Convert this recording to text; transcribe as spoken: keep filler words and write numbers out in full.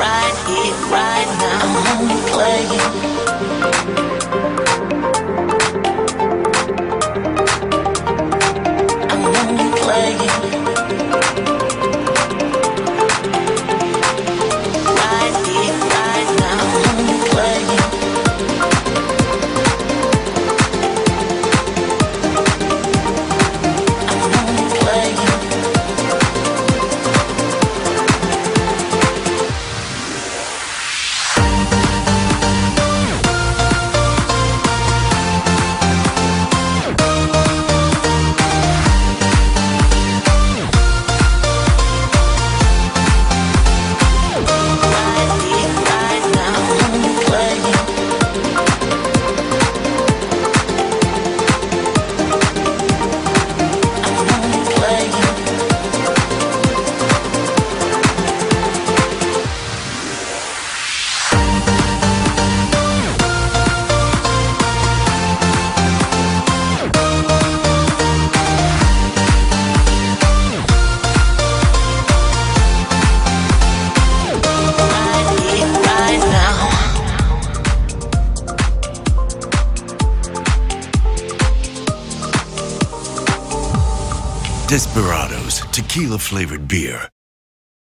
right here, right now. I'm only playing. I'm only playing. Right here, right now. I'm only playing. I'm only playing. Desperados, tequila-flavored beer.